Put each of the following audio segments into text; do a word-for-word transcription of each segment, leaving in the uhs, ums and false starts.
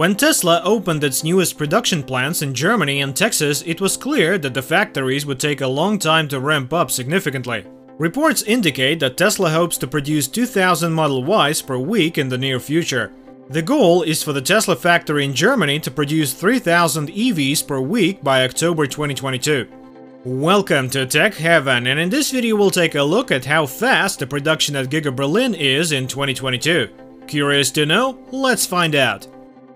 When Tesla opened its newest production plants in Germany and Texas, it was clear that the factories would take a long time to ramp up significantly. Reports indicate that Tesla hopes to produce two thousand Model Ys per week in the near future. The goal is for the Tesla factory in Germany to produce three thousand E Vs per week by October twenty twenty-two. Welcome to Tech Heaven, and in this video we'll take a look at how fast the production at Giga Berlin is in twenty twenty-two. Curious to know? Let's find out.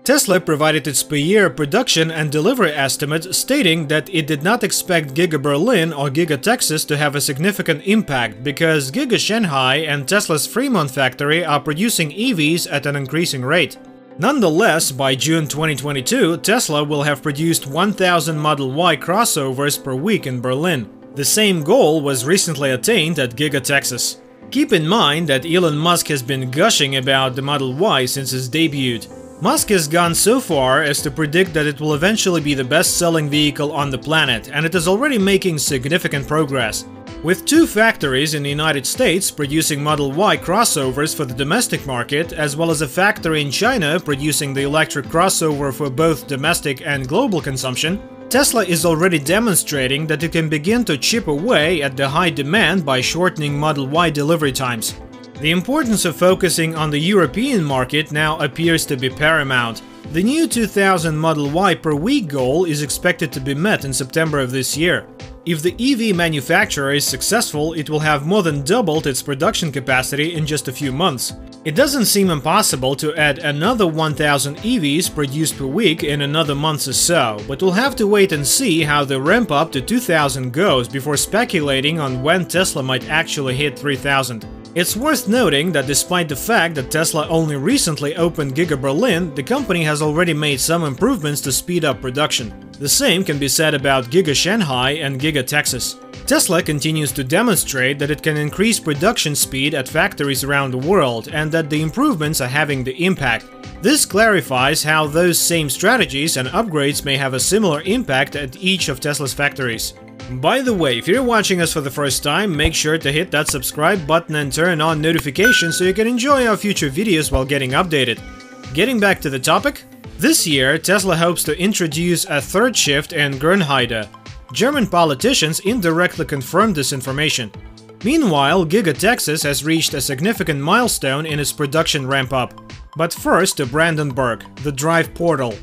Tesla provided its per-year production and delivery estimate, stating that it did not expect Giga Berlin or Giga Texas to have a significant impact, because Giga Shanghai and Tesla's Fremont factory are producing E Vs at an increasing rate. Nonetheless, by June twenty twenty-two, Tesla will have produced one thousand Model Y crossovers per week in Berlin. The same goal was recently attained at Giga Texas. Keep in mind that Elon Musk has been gushing about the Model Y since its debut. Musk has gone so far as to predict that it will eventually be the best-selling vehicle on the planet, and it is already making significant progress. With two factories in the United States producing Model Y crossovers for the domestic market, as well as a factory in China producing the electric crossover for both domestic and global consumption, Tesla is already demonstrating that it can begin to chip away at the high demand by shortening Model Y delivery times. The importance of focusing on the European market now appears to be paramount. The new two thousand Model Y per week goal is expected to be met in September of this year. If the E V manufacturer is successful, it will have more than doubled its production capacity in just a few months. It doesn't seem impossible to add another one thousand E Vs produced per week in another month or so, but we'll have to wait and see how the ramp up to two thousand goes before speculating on when Tesla might actually hit three thousand. It's worth noting that despite the fact that Tesla only recently opened Giga Berlin, the company has already made some improvements to speed up production. The same can be said about Giga Shanghai and Giga Texas. Tesla continues to demonstrate that it can increase production speed at factories around the world and that the improvements are having the impact. This clarifies how those same strategies and upgrades may have a similar impact at each of Tesla's factories. By the way, if you're watching us for the first time, make sure to hit that subscribe button and turn on notifications so you can enjoy our future videos while getting updated. Getting back to the topic, this year Tesla hopes to introduce a third shift in Grünheide. German politicians indirectly confirmed this information. Meanwhile, Giga Texas has reached a significant milestone in its production ramp-up. But first to Brandenburg, the Drive portal.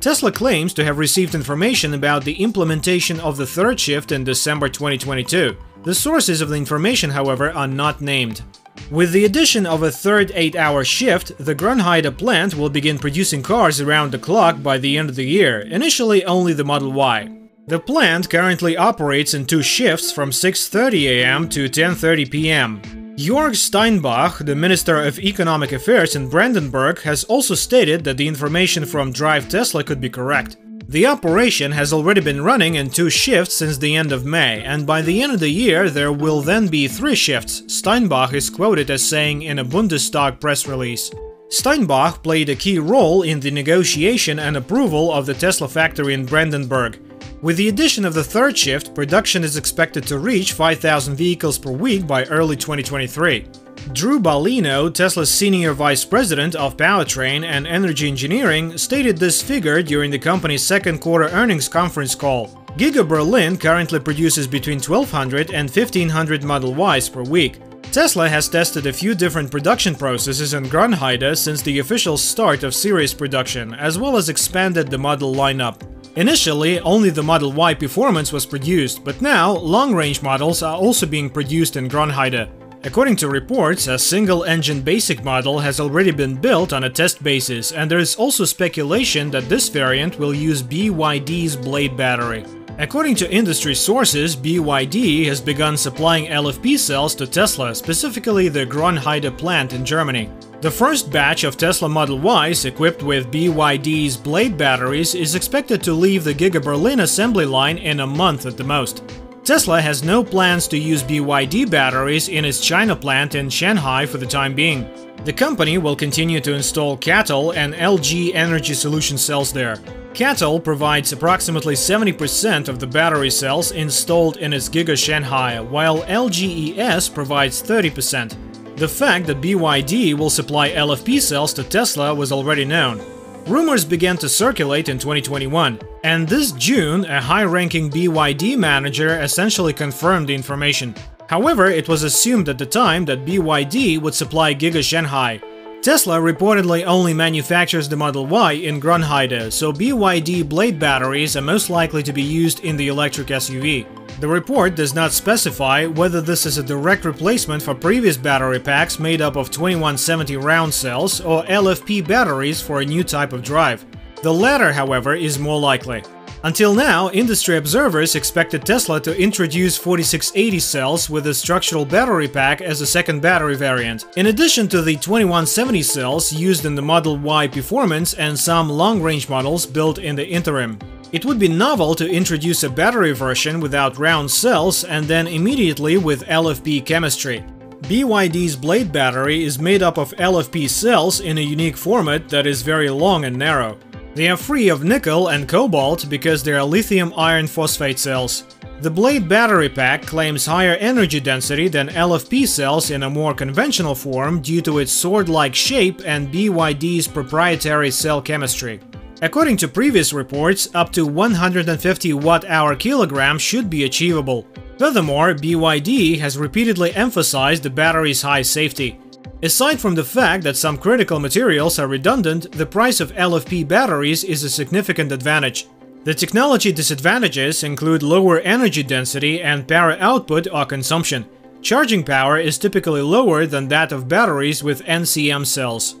Tesla claims to have received information about the implementation of the third shift in December twenty twenty-two. The sources of the information, however, are not named. With the addition of a third eight-hour shift, the Grünheide plant will begin producing cars around the clock by the end of the year, initially only the Model Y. The plant currently operates in two shifts from six thirty a m to ten thirty p m Jörg Steinbach, the Minister of Economic Affairs in Brandenburg, has also stated that the information from Drive Tesla could be correct. The operation has already been running in two shifts since the end of May, and by the end of the year there will then be three shifts, Steinbach is quoted as saying in a Bundestag press release. Steinbach played a key role in the negotiation and approval of the Tesla factory in Brandenburg. With the addition of the third shift, production is expected to reach five thousand vehicles per week by early twenty twenty-three. Drew Ballino, Tesla's senior vice president of powertrain and energy engineering, stated this figure during the company's second quarter earnings conference call. Giga Berlin currently produces between twelve hundred and fifteen hundred Model Ys per week. Tesla has tested a few different production processes in Grünheide since the official start of series production, as well as expanded the model lineup. Initially, only the Model Y performance was produced, but now long-range models are also being produced in Grünheide. According to reports, a single-engine basic model has already been built on a test basis, and there is also speculation that this variant will use B Y D's Blade battery. According to industry sources, B Y D has begun supplying L F P cells to Tesla, specifically the Grünheide plant in Germany. The first batch of Tesla Model Ys equipped with B Y D's Blade batteries is expected to leave the Giga Berlin assembly line in a month at the most. Tesla has no plans to use B Y D batteries in its China plant in Shanghai for the time being. The company will continue to install C A T L and L G Energy Solution cells there. C A T L provides approximately seventy percent of the battery cells installed in its Giga Shanghai, while L G E S provides thirty percent. The fact that B Y D will supply L F P cells to Tesla was already known. Rumors began to circulate in twenty twenty-one, and this June a high-ranking B Y D manager essentially confirmed the information. However, it was assumed at the time that B Y D would supply Giga Shanghai. Tesla reportedly only manufactures the Model Y in Grünheide, so B Y D Blade batteries are most likely to be used in the electric S U V. The report does not specify whether this is a direct replacement for previous battery packs made up of twenty-one seventy round cells or L F P batteries for a new type of drive. The latter, however, is more likely. Until now, industry observers expected Tesla to introduce forty-six eighty cells with a structural battery pack as a second battery variant, in addition to the twenty-one seventy cells used in the Model Y performance and some long-range models built in the interim. It would be novel to introduce a battery version without round cells and then immediately with L F P chemistry. B Y D's Blade battery is made up of L F P cells in a unique format that is very long and narrow. They are free of nickel and cobalt because they are lithium iron phosphate cells. The Blade battery pack claims higher energy density than L F P cells in a more conventional form due to its sword-like shape and B Y D's proprietary cell chemistry. According to previous reports, up to one hundred fifty watt-hour-kilogram should be achievable. Furthermore, B Y D has repeatedly emphasized the battery's high safety. Aside from the fact that some critical materials are redundant, the price of L F P batteries is a significant advantage. The technology disadvantages include lower energy density and power output or consumption. Charging power is typically lower than that of batteries with N C M cells.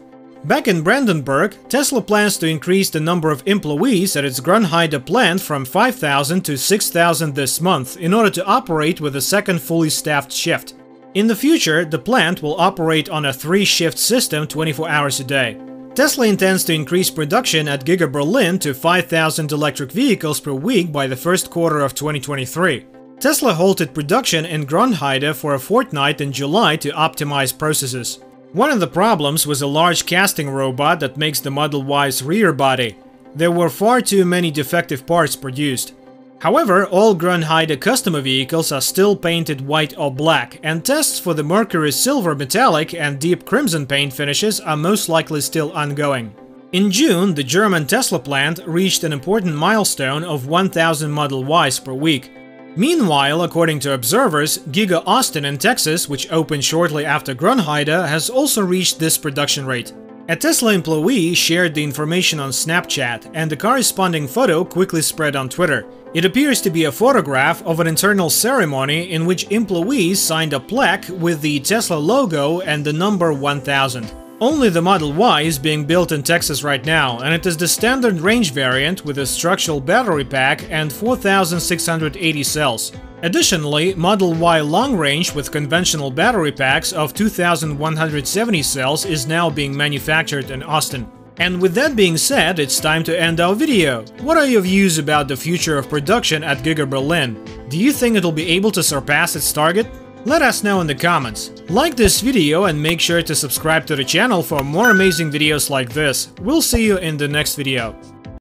Back in Brandenburg, Tesla plans to increase the number of employees at its Grünheide plant from five thousand to six thousand this month in order to operate with a second fully staffed shift. In the future, the plant will operate on a three-shift system twenty-four hours a day. Tesla intends to increase production at Giga Berlin to five thousand electric vehicles per week by the first quarter of twenty twenty-three. Tesla halted production in Grünheide for a fortnight in July to optimize processes. One of the problems was a large casting robot that makes the Model Y's rear body. There were far too many defective parts produced. However, all Grünheide customer vehicles are still painted white or black, and tests for the mercury silver metallic and deep crimson paint finishes are most likely still ongoing. In June, the German Tesla plant reached an important milestone of one thousand Model Ys per week. Meanwhile, according to observers, Giga Austin in Texas, which opened shortly after Grünheide, has also reached this production rate. A Tesla employee shared the information on Snapchat, and the corresponding photo quickly spread on Twitter. It appears to be a photograph of an internal ceremony in which employees signed a plaque with the Tesla logo and the number one thousand. Only the Model Y is being built in Texas right now, and it is the standard range variant with a structural battery pack and four thousand six hundred eighty cells. Additionally, Model Y long range with conventional battery packs of two thousand one hundred seventy cells is now being manufactured in Austin. And with that being said, it's time to end our video. What are your views about the future of production at Giga Berlin? Do you think it'll be able to surpass its target? Let us know in the comments. Like this video and make sure to subscribe to the channel for more amazing videos like this. We'll see you in the next video.